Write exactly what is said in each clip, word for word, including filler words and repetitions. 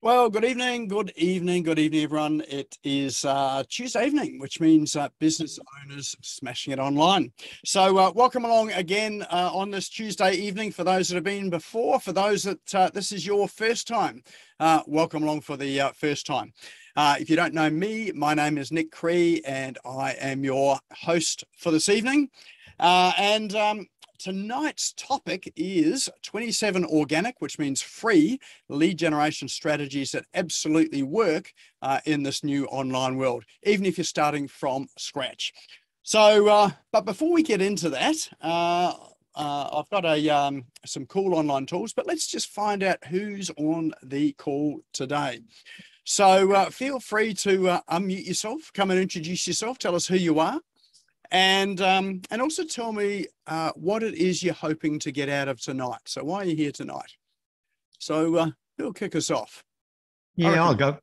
Well, good evening, good evening, good evening, everyone. It is uh, Tuesday evening, which means uh, Business Owners Smashing It Online. So uh, welcome along again uh, on this Tuesday evening for those that have been before. For those that uh, this is your first time, uh, welcome along for the uh, first time. Uh, if you don't know me, my name is Nick Cree and I am your host for this evening. Uh, and um, tonight's topic is twenty-seven organic, which means free lead generation strategies that absolutely work uh, in this new online world, even if you're starting from scratch. So, uh, but before we get into that, uh, uh, I've got a, um, some cool online tools, but let's just find out who's on the call today. So uh, feel free to uh, unmute yourself, come and introduce yourself, tell us who you are. And um, and also tell me uh, what it is you're hoping to get out of tonight. So why are you here tonight? So uh, it'll kick us off. Yeah, I'll go.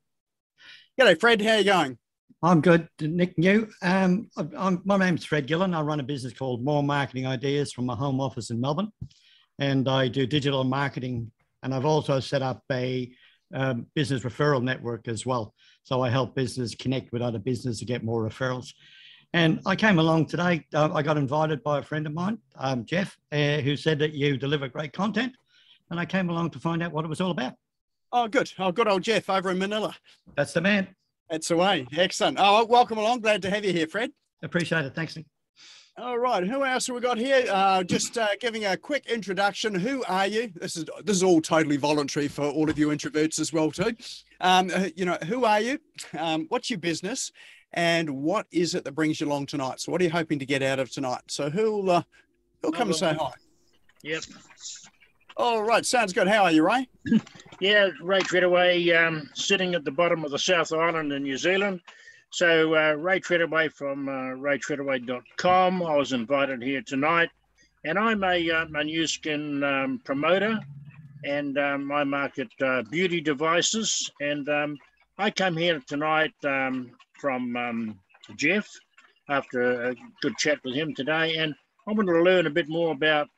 G'day, Fred. How are you going? I'm good, Nick. You? Um, I'm, my name's Fred Gillen. I run a business called More Marketing Ideas from my home office in Melbourne. And I do digital marketing. And I've also set up a um, business referral network as well. So I help businesses connect with other businesses to get more referrals. And I came along today, uh, I got invited by a friend of mine, um, Jeff, uh, who said that you deliver great content. And I came along to find out what it was all about. Oh, good. Oh, good old Jeff over in Manila. That's the man. That's the way. Excellent. Oh, welcome along. Glad to have you here, Fred. Appreciate it. Thanks, Nick. All right. Who else have we got here? Uh, just uh, giving a quick introduction. Who are you? This is, this is all totally voluntary for all of you introverts as well, too. Um, you know, who are you? Um, what's your business? And what is it that brings you along tonight? So what are you hoping to get out of tonight? So who'll, uh, who'll come and say hi? Yep. All right. Sounds good. How are you, Ray? Yeah, Ray Treadaway, um, sitting at the bottom of the South Island in New Zealand. So uh, Ray Treadaway from uh, Ray Treadaway dot com. I was invited here tonight. And I'm a, um, a Nu Skin um, promoter. And um, I market uh, beauty devices. And um, I come here tonight... Um, from um, Jeff after a good chat with him today, and I want to learn a bit more about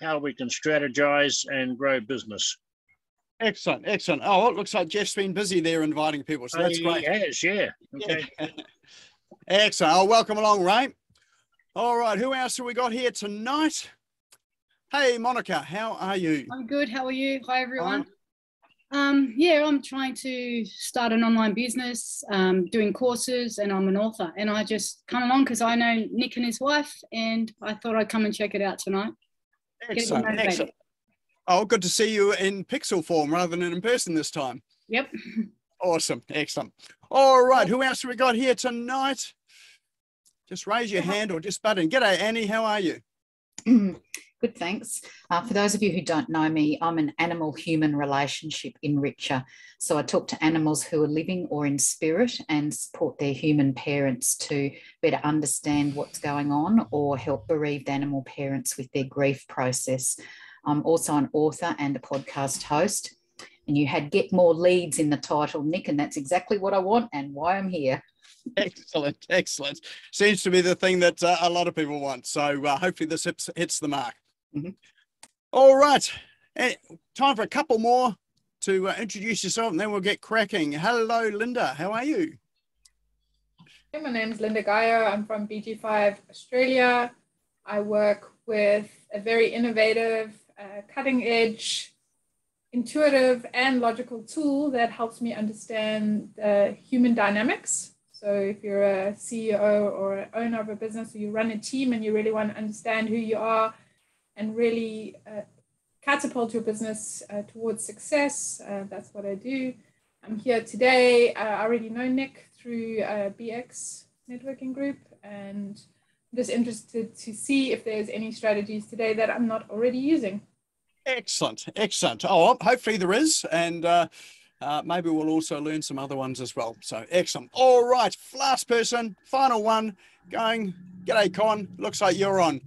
how we can strategize and grow business. Excellent, excellent. Oh, well, it looks like Jeff's been busy there inviting people, so that's uh, great. He has, yeah. Okay. Yeah. Excellent. Oh, welcome along, Ray. All right, who else have we got here tonight? Hey, Monica, how are you? I'm good, how are you? Hi, everyone. Um, Um, yeah, I'm trying to start an online business, um, doing courses, and I'm an author. And I just come along because I know Nick and his wife, and I thought I'd come and check it out tonight. Excellent, excellent. Oh, good to see you in pixel form rather than in person this time. Yep. Awesome, excellent. All right, who else have we got here tonight? Just raise your hand or just butt in. G'day, Annie, how are you? Good, thanks. Uh, for those of you who don't know me, I'm an animal-human relationship enricher. So I talk to animals who are living or in spirit and support their human parents to better understand what's going on or help bereaved animal parents with their grief process. I'm also an author and a podcast host. And you had Get More Leads in the title, Nick, and that's exactly what I want and why I'm here. Excellent, excellent. Seems to be the thing that uh, a lot of people want. So uh, hopefully this hits, hits the mark. Mm-hmm. All right, hey, time for a couple more to uh, introduce yourself and then we'll get cracking. Hello, Linda, how are you? Hey, my name's Linda Guyo. I'm from B G five Australia. I work with a very innovative, uh, cutting edge, intuitive and logical tool that helps me understand uh, human dynamics. So if you're a C E O or an owner of a business, or you run a team and you really want to understand who you are, and really uh, catapult your business uh, towards success. Uh, that's what I do. I'm here today. Uh, I already know Nick through uh, B X networking group, and I'm just interested to see if there's any strategies today that I'm not already using. Excellent, excellent. Oh, hopefully there is, and uh, uh, maybe we'll also learn some other ones as well. So excellent. All right, last person, final one, going. G'day, Con. Looks like you're on.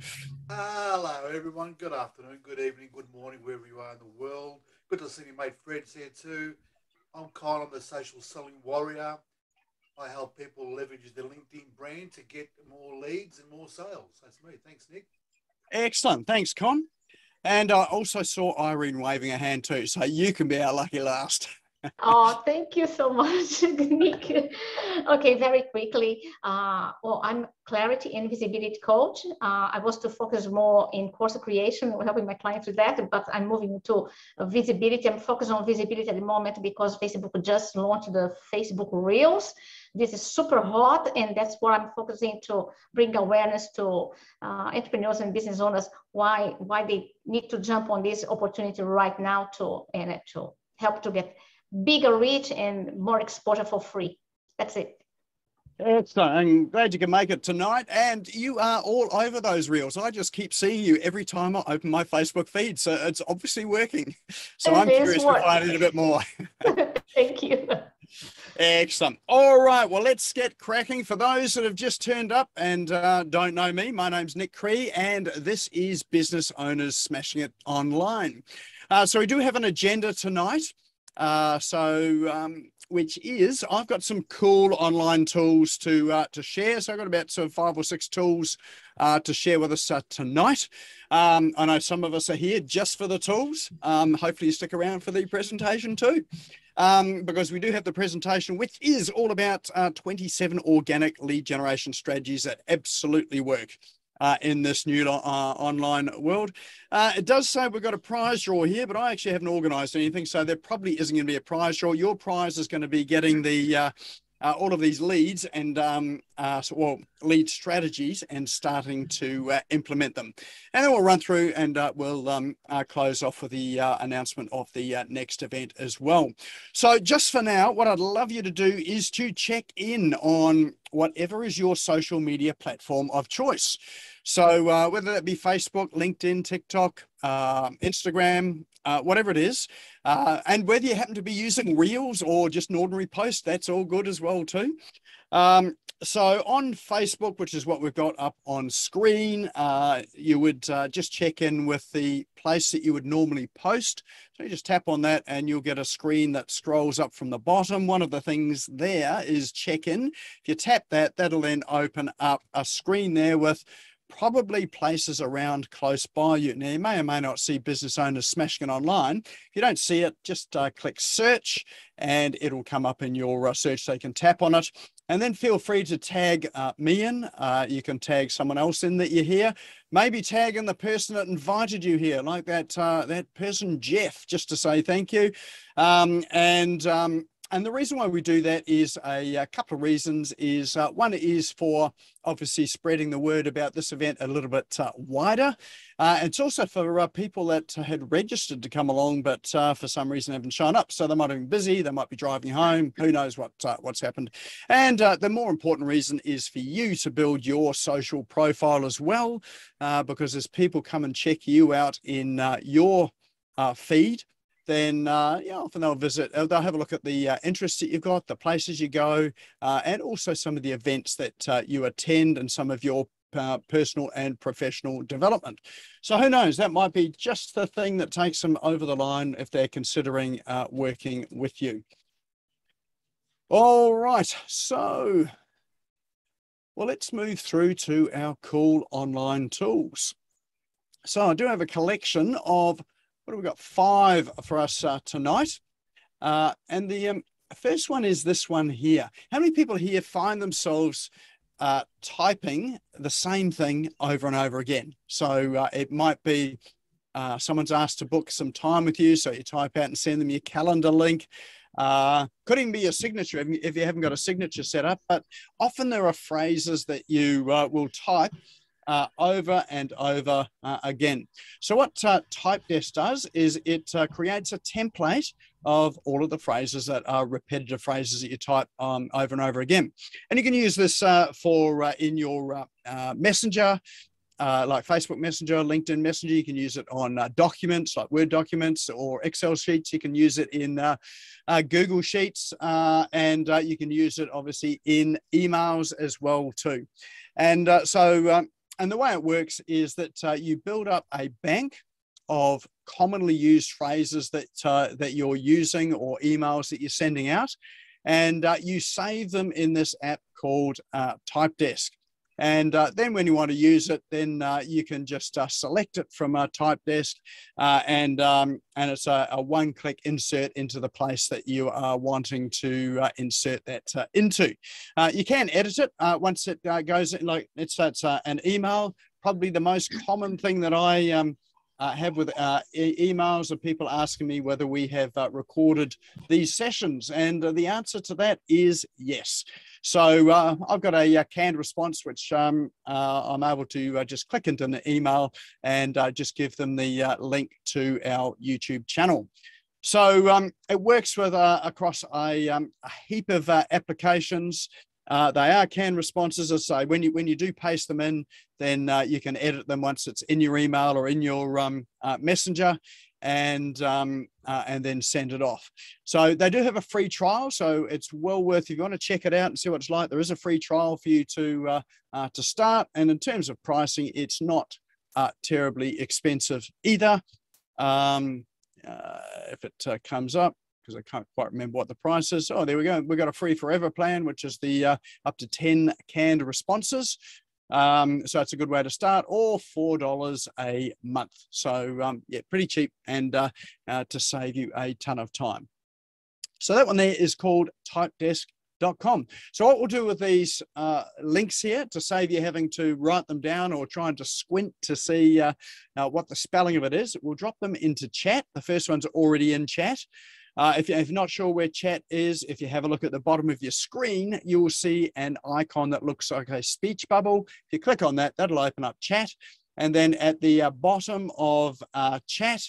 Hello everyone, good afternoon, good evening, good morning, wherever you are in the world. Good to see you, mate. Fred's here too. I'm Con, I'm the social selling warrior. I help people leverage their LinkedIn brand to get more leads and more sales. That's me. Thanks, Nick. Excellent. Thanks, Con. And I also saw Irene waving a hand too, so you can be our lucky last. Oh, thank you so much, Nick. Okay, very quickly. Uh, well, I'm clarity and visibility coach. Uh, I was to focus more in course creation, helping my clients with that, but I'm moving to visibility. I'm focused on visibility at the moment because Facebook just launched the Facebook Reels. This is super hot, and that's what I'm focusing to bring awareness to uh, entrepreneurs and business owners why why they need to jump on this opportunity right now to and to help to get bigger reach and more exposure for free. That's it. Excellent. I'm glad you can make it tonight. And you are all over those reels. I just keep seeing you every time I open my Facebook feed. So it's obviously working. So it I'm curious working. to find it a bit more. Thank you. Excellent. All right. Well, let's get cracking. For those that have just turned up and uh, don't know me, my name's Nick Cree, and this is Business Owners Smashing It Online. Uh, so we do have an agenda tonight. Uh, so, um, which is, I've got some cool online tools to uh, to share. So I've got about sort of five or six tools uh, to share with us uh, tonight. Um, I know some of us are here just for the tools. Um, hopefully you stick around for the presentation too, um, because we do have the presentation, which is all about uh, twenty-seven organic lead generation strategies that absolutely work Uh, in this new uh, online world. Uh, it does say we've got a prize draw here, but I actually haven't organised anything, so there probably isn't going to be a prize draw. Your prize is going to be getting the uh, uh, all of these leads and um, uh, so, well, lead strategies and starting to uh, implement them. And then we'll run through and uh, we'll um, uh, close off with the uh, announcement of the uh, next event as well. So just for now, what I'd love you to do is to check in on whatever is your social media platform of choice. So uh, whether that be Facebook, LinkedIn, TikTok, uh, Instagram, uh, whatever it is, uh, and whether you happen to be using Reels or just an ordinary post, that's all good as well too. Um, so on Facebook, which is what we've got up on screen, uh, you would uh, just check in with the place that you would normally post. So you just tap on that and you'll get a screen that scrolls up from the bottom. One of the things there is check in. If you tap that, that'll then open up a screen there with probably places around close by you. Now, you may or may not see Business Owners Smashing It Online. If you don't see it, just uh, click search and it'll come up in your uh, search, so you can tap on it. And then feel free to tag uh, me in. Uh, you can tag someone else in that you hear. Maybe tag in the person that invited you here, like that uh, that person, Jeff, just to say thank you. Um, and um, And the reason why we do that is a, a couple of reasons is uh, one is for obviously spreading the word about this event a little bit uh, wider. Uh, it's also for uh, people that had registered to come along, but uh, for some reason haven't shown up. So they might have been busy. They might be driving home. Who knows what uh, what's happened. And uh, the more important reason is for you to build your social profile as well, uh, because as people come and check you out in uh, your uh, feed, then uh, yeah, often they'll visit, they'll have a look at the uh, interests that you've got, the places you go, uh, and also some of the events that uh, you attend and some of your uh, personal and professional development. So who knows, that might be just the thing that takes them over the line if they're considering uh, working with you. All right, so, well, let's move through to our cool online tools. So I do have a collection of What have we got? Five for us uh, tonight. Uh, and the um, first one is this one here. How many people here find themselves uh, typing the same thing over and over again? So uh, it might be uh, someone's asked to book some time with you. So you type out and send them your calendar link. Uh, could even be your signature if you haven't got a signature set up. But often there are phrases that you uh, will type Uh, over and over uh, again. So what uh, Typedesk does is it uh, creates a template of all of the phrases that are repetitive phrases that you type um, over and over again. And you can use this uh, for uh, in your uh, uh, messenger, uh, like Facebook Messenger, LinkedIn Messenger. You can use it on uh, documents like Word documents or Excel sheets. You can use it in uh, uh, Google Sheets uh, and uh, you can use it obviously in emails as well too. And uh, so, um, And the way it works is that uh, you build up a bank of commonly used phrases that, uh, that you're using or emails that you're sending out, and uh, you save them in this app called uh, Typedesk. And uh, then when you want to use it, then uh, you can just uh, select it from a Typedesk uh, and, um, and it's a, a one-click insert into the place that you are wanting to uh, insert that uh, into. Uh, you can edit it uh, once it uh, goes in, like it's, it's uh, an email. Probably the most common thing that I um, uh, have with uh, e emails are people asking me whether we have uh, recorded these sessions. And uh, the answer to that is yes. So uh, I've got a, a canned response, which um, uh, I'm able to uh, just click into an email and uh, just give them the uh, link to our YouTube channel. So um, it works with uh, across a, um, a heap of uh, applications. Uh, they are canned responses, as I say. When you when you do paste them in, then uh, you can edit them once it's in your email or in your um, uh, messenger, and um, uh, and then send it off. So they do have a free trial, so it's well worth. If you want to check it out and see what it's like, there is a free trial for you to uh, uh, to start. And in terms of pricing, it's not uh, terribly expensive either. Um, uh, if it uh, comes up. Because I can't quite remember what the price is. Oh, there we go. We've got a free forever plan, which is the uh, up to ten canned responses. Um, so it's a good way to start, or four dollars a month. So um, yeah, pretty cheap and uh, uh, to save you a ton of time. So that one there is called typedesk dot com. So what we'll do with these uh, links here, to save you having to write them down or trying to squint to see uh, uh, what the spelling of it is, we'll drop them into chat. The first one's already in chat. Uh, if, you, if you're not sure where chat is, if you have a look at the bottom of your screen, you will see an icon that looks like a speech bubble. If you click on that, that'll open up chat. And then at the uh, bottom of uh, chat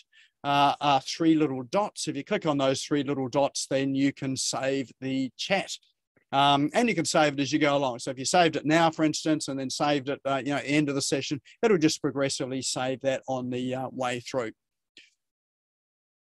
uh, are three little dots. If you click on those three little dots, then you can save the chat. Um, and you can save it as you go along. So if you saved it now, for instance, and then saved it uh, you know, end of the session, it'll just progressively save that on the uh, way through.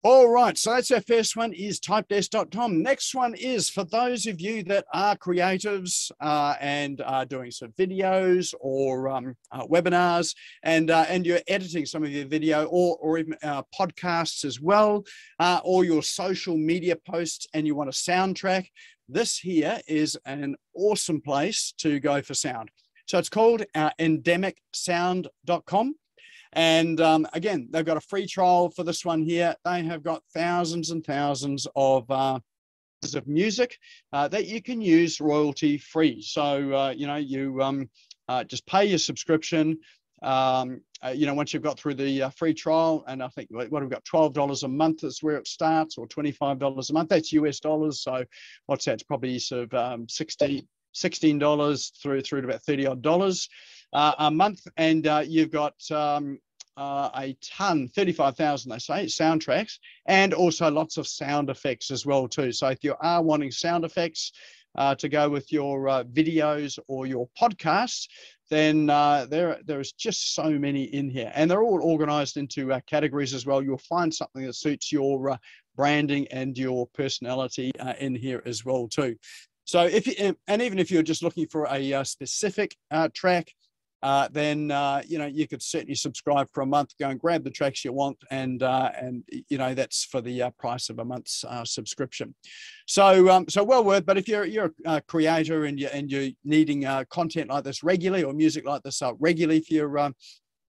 All right, so that's our first one is typedesk dot com. Next one is for those of you that are creatives uh, and are doing some videos or um, uh, webinars and uh, and you're editing some of your video or, or even uh, podcasts as well, uh, or your social media posts and you want a soundtrack. This here is an awesome place to go for sound. So it's called uh, epidemic sound dot com. And um, again, they've got a free trial for this one here. They have got thousands and thousands of uh, of music uh, that you can use royalty free. So, uh, you know, you um, uh, just pay your subscription, um, uh, you know, once you've got through the uh, free trial. And I think what we've got, twelve dollars a month is where it starts, or twenty-five dollars a month. That's U S dollars. So what's that? It's probably sort of um, sixteen dollars through, through to about thirty odd dollars. Uh, a month, and uh, you've got um, uh, a ton, thirty-five thousand, they say, soundtracks, and also lots of sound effects as well too. So if you are wanting sound effects uh, to go with your uh, videos or your podcasts, then uh, there there's just so many in here. And they're all organized into uh, categories as well. You'll find something that suits your uh, branding and your personality uh, in here as well too. So if you, and even if you're just looking for a uh, specific uh, track, Uh, then, uh, you know, you could certainly subscribe for a month, go and grab the tracks you want. And, uh, and you know, that's for the uh, price of a month's uh, subscription. So, um, so well worth, but if you're, you're a creator and you're, and you're needing uh, content like this regularly, or music like this uh, regularly for your, uh,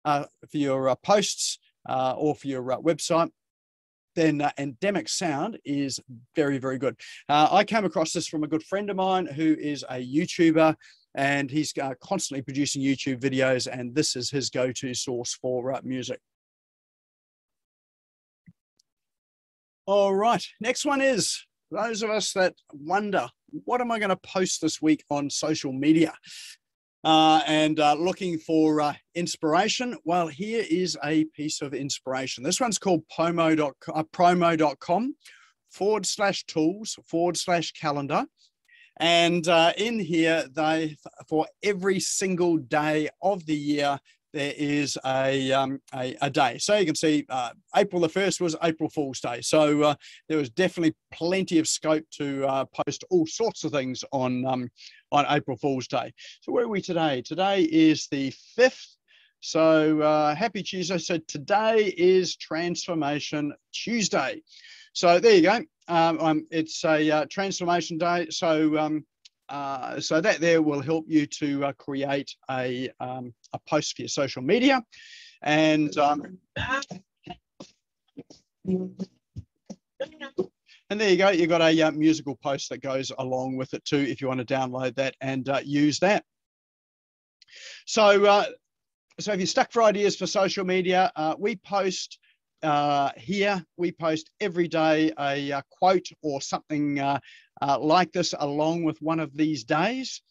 uh, for your uh, posts uh, or for your uh, website, then uh, Endemic Sound is very, very good. Uh, I came across this from a good friend of mine who is a YouTuber, and he's uh, constantly producing YouTube videos, and this is his go-to source for uh, music. All right, next one is those of us that wonder, what am I going to post this week on social media? Uh, and uh, looking for uh, inspiration. Well, here is a piece of inspiration. This one's called promo dot com forward slash tools forward slash calendar. And uh, in here, they for every single day of the year, there is a, um, a, a day. So you can see uh, April the first was April Fool's Day. So uh, there was definitely plenty of scope to uh, post all sorts of things on, um, on April Fool's Day. So where are we today? Today is the fifth. So uh, happy Tuesday. So today is Transformation Tuesday. So there you go. Um, um, it's a uh, transformation day. So um, Uh, so that there will help you to uh, create a, um, a post for your social media. And, um, and there you go. You've got a uh, musical post that goes along with it too, if you want to download that and uh, use that. So, uh, so if you're stuck for ideas for social media, uh, we post uh, here, we post every day a, a quote or something uh, uh, like this along with one of these days.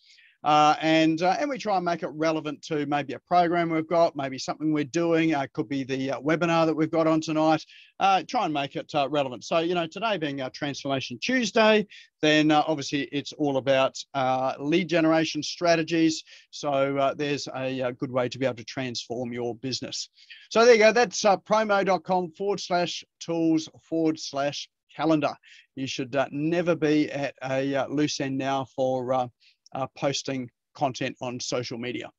Uh, and, uh, and we try and make it relevant to maybe a program we've got, maybe something we're doing. Uh, it could be the uh, webinar that we've got on tonight. Uh, try and make it uh, relevant. So, you know, today being uh, Transformation Tuesday, then uh, obviously it's all about uh, lead generation strategies. So uh, there's a, a good way to be able to transform your business. So there you go. That's uh, promo.com forward slash tools forward slash calendar. You should uh, never be at a uh, loose end now for uh, Uh, posting content on social media.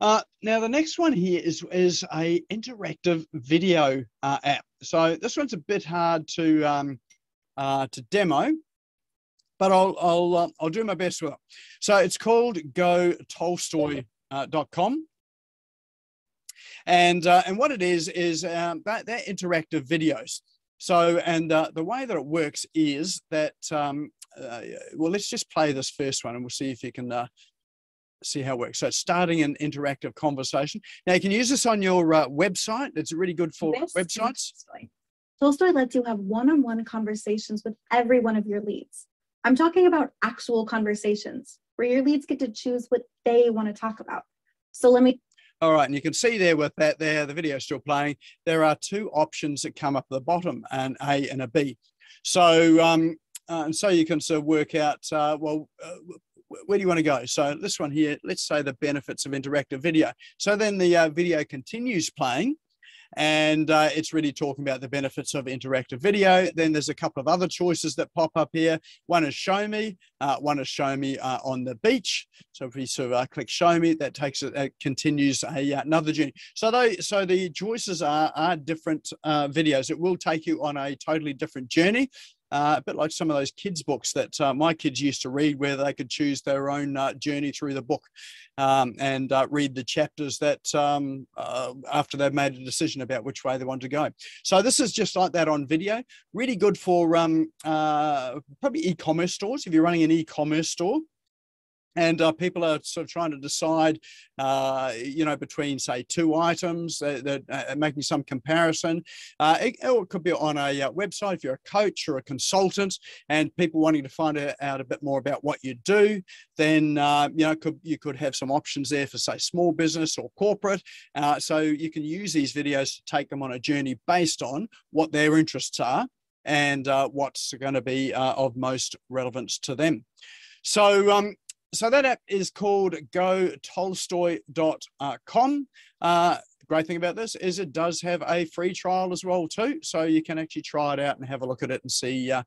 Uh, now the next one here is is a interactive video uh, app. So this one's a bit hard to um, uh, to demo, but I'll I'll uh, I'll do my best with it. So it's called go tolstoy dot com. And uh, and what it is is um, that they're interactive videos. So, and uh, the way that it works is that, um, uh, well, let's just play this first one and we'll see if you can uh, see how it works. So it's starting an interactive conversation. Now you can use this on your uh, website. It's really good for Best websites. Tolstoy. Tolstoy lets you have one-on-one conversations with every one of your leads. I'm talking about actual conversations where your leads get to choose what they want to talk about. So let me All right, and you can see there with that there, the video is still playing. There are two options that come up at the bottom, an A and a B. So, um, uh, and so you can sort of work out, uh, well, uh, where do you want to go? So this one here, let's say the benefits of interactive video. So then the uh, video continues playing and uh, it's really talking about the benefits of interactive video. Then there's a couple of other choices that pop up here. One is show me, uh, one is show me uh, on the beach. So if we sort of uh, click show me, that takes it, uh, continues a, uh, another journey. So they, so the choices are, are different uh, videos. It will take you on a totally different journey. Uh, a bit like some of those kids' books that uh, my kids used to read, where they could choose their own uh, journey through the book um, and uh, read the chapters that um, uh, after they've made a decision about which way they want to go. So this is just like that on video. Really good for um, uh, probably e-commerce stores, if you're running an e-commerce store. And uh, people are sort of trying to decide, uh, you know, between, say, two items, they're, they're uh, making some comparison. Uh, it, or it could be on a uh, website if you're a coach or a consultant and people wanting to find out a bit more about what you do, then, uh, you know, could, you could have some options there for, say, small business or corporate. Uh, so you can use these videos to take them on a journey based on what their interests are and uh, what's going to be uh, of most relevance to them. So, um, So that app is called go tolstoy dot com. Uh, the great thing about this is it does have a free trial as well too. So you can actually try it out and have a look at it and see uh,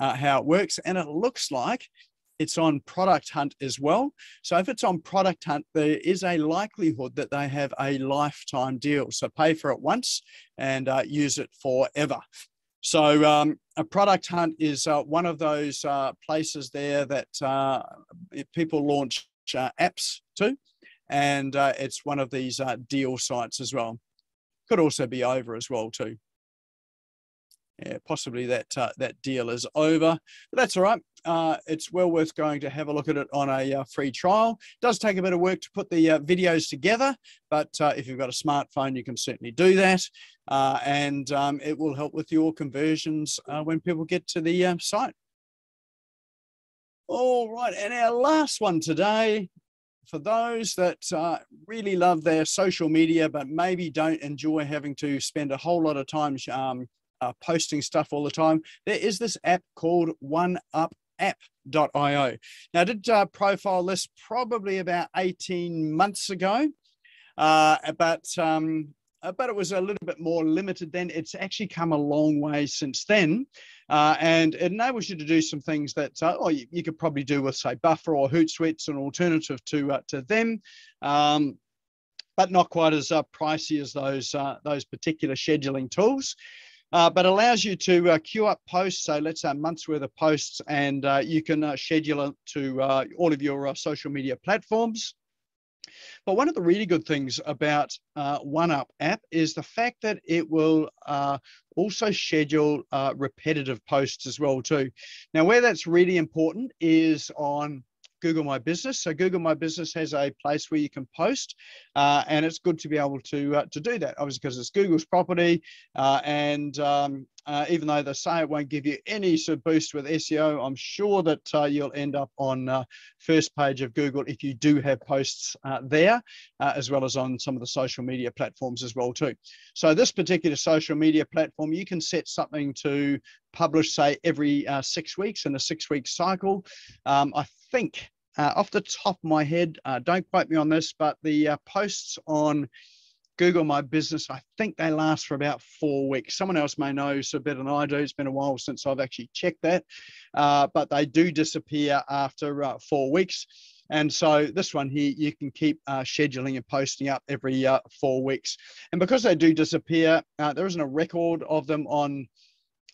uh, how it works. And it looks like it's on Product Hunt as well. So if it's on Product Hunt, there is a likelihood that they have a lifetime deal. So pay for it once and uh, use it forever. So um, a Product Hunt is uh, one of those uh, places there that uh, people launch uh, apps to, and uh, it's one of these uh, deal sites as well. Could also be over as well too. Yeah, possibly that uh, that deal is over, but that's all right. Uh, it's well worth going to have a look at it on a uh, free trial. It does take a bit of work to put the uh, videos together, but uh, if you've got a smartphone, you can certainly do that. Uh, and um, it will help with your conversions uh, when people get to the uh, site. All right, and our last one today, for those that uh, really love their social media, but maybe don't enjoy having to spend a whole lot of time um, Uh, posting stuff all the time, there is this app called one up app dot i o. Now, I did uh, profile this probably about eighteen months ago, uh, but, um, but it was a little bit more limited then. It's actually come a long way since then, uh, and it enables you to do some things that uh, oh, you, you could probably do with, say, Buffer or Hootsuite's an alternative to, uh, to them. Um, but not quite as uh, pricey as those, uh, those particular scheduling tools. uh, but allows you to uh, queue up posts. So let's say a month's worth of posts, and uh, you can uh, schedule it to uh, all of your uh, social media platforms. But one of the really good things about uh, OneUpApp is the fact that it will uh, also schedule uh, repetitive posts as well too. Now, where that's really important is on Google My Business. So Google My Business has a place where you can post, uh, and it's good to be able to uh, to do that, obviously, because it's Google's property. Uh, and um, uh, even though they say it won't give you any sort of boost with S E O, I'm sure that uh, you'll end up on uh, first page of Google if you do have posts uh, there, uh, as well as on some of the social media platforms as well too. So this particular social media platform, you can set something to publish, say, every uh, six weeks in a six-week cycle. Um, I think. Uh, off the top of my head, uh, don't quote me on this, but the uh, posts on Google My Business, I think they last for about four weeks. Someone else may know so better than I do. It's been a while since I've actually checked that, uh, but they do disappear after uh, four weeks. And so this one here, you can keep uh, scheduling and posting up every uh, four weeks. And because they do disappear, uh, there isn't a record of them on,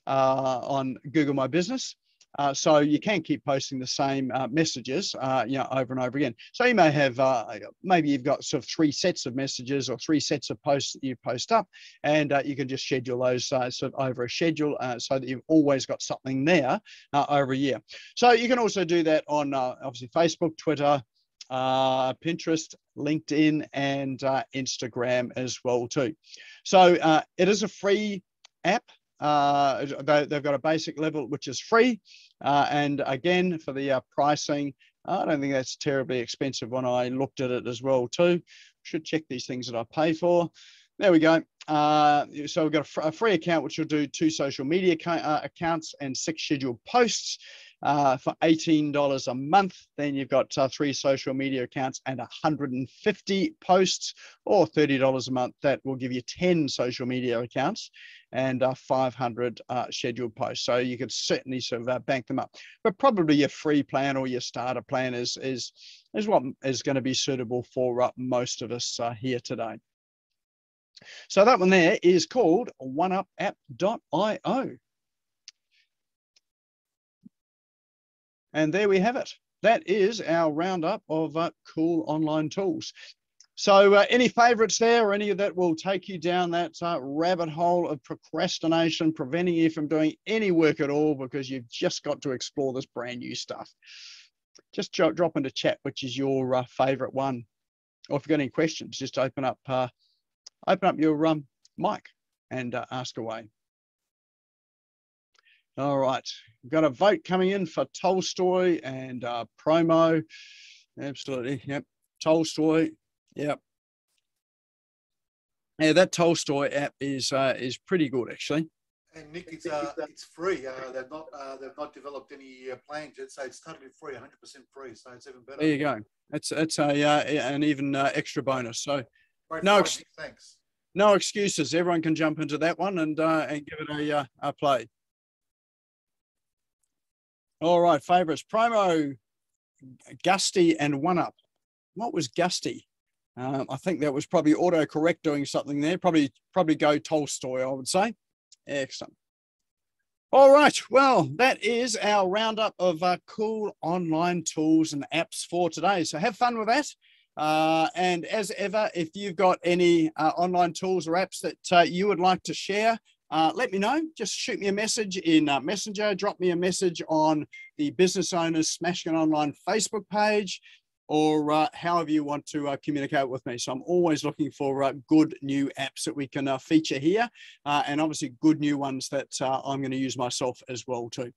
uh, on Google My Business. Uh, so you can keep posting the same uh, messages, uh, you know, over and over again. So you may have, uh, maybe you've got sort of three sets of messages or three sets of posts that you post up, and uh, you can just schedule those uh, sort of over a schedule uh, so that you've always got something there uh, over a year. So you can also do that on uh, obviously Facebook, Twitter, uh, Pinterest, LinkedIn, and uh, Instagram as well too. So uh, it is a free app. Uh, they, they've got a basic level, which is free. Uh, and again, for the uh, pricing, I don't think that's terribly expensive when I looked at it as well too. Should check these things that I pay for. There we go. Uh, so we've got a, fr a free account, which will do two social media uh, accounts and six scheduled posts uh, for eighteen dollars a month. Then you've got uh, three social media accounts and one hundred fifty posts, or thirty dollars a month. That will give you ten social media accounts and uh, five hundred uh, scheduled posts. So you could certainly sort of uh, bank them up. But probably your free plan or your starter plan is, is, is what is going to be suitable for uh, most of us uh, here today. So that one there is called one up app dot i o. And there we have it. That is our roundup of uh, cool online tools. So uh, any favorites there, or any that will take you down that uh, rabbit hole of procrastination, preventing you from doing any work at all because you've just got to explore this brand new stuff? Just drop, drop into chat, which is your uh, favorite one. Or if you've got any questions, just open up uh, Open up your um, mic and uh, ask away. All right, we've got a vote coming in for Tolstoy and uh, Promo. Absolutely, yep. Tolstoy, yep. Yeah, that Tolstoy app is uh, is pretty good actually. And Nick, it's uh, it's free. Uh, they've not uh, they've not developed any uh, plans yet, so it's totally free, one hundred percent free. So it's even better. There you go. That's that's a uh, an even uh, extra bonus. So. No, thanks. No excuses. Everyone can jump into that one and uh, and give it a, uh, a play. All right, favourites. Promo, Gusty, and OneUp. What was Gusty? Um, I think that was probably autocorrect doing something there. Probably probably go Tolstoy, I would say. Excellent. All right, well, that is our roundup of uh, cool online tools and apps for today. So have fun with that. Uh, and as ever, if you've got any uh, online tools or apps that uh, you would like to share, uh, let me know. Just shoot me a message in uh, Messenger, drop me a message on the Business Owners Smashing It Online Facebook page, or uh, however you want to uh, communicate with me. So I'm always looking for uh, good new apps that we can uh, feature here, uh, and obviously good new ones that uh, I'm going to use myself as well too.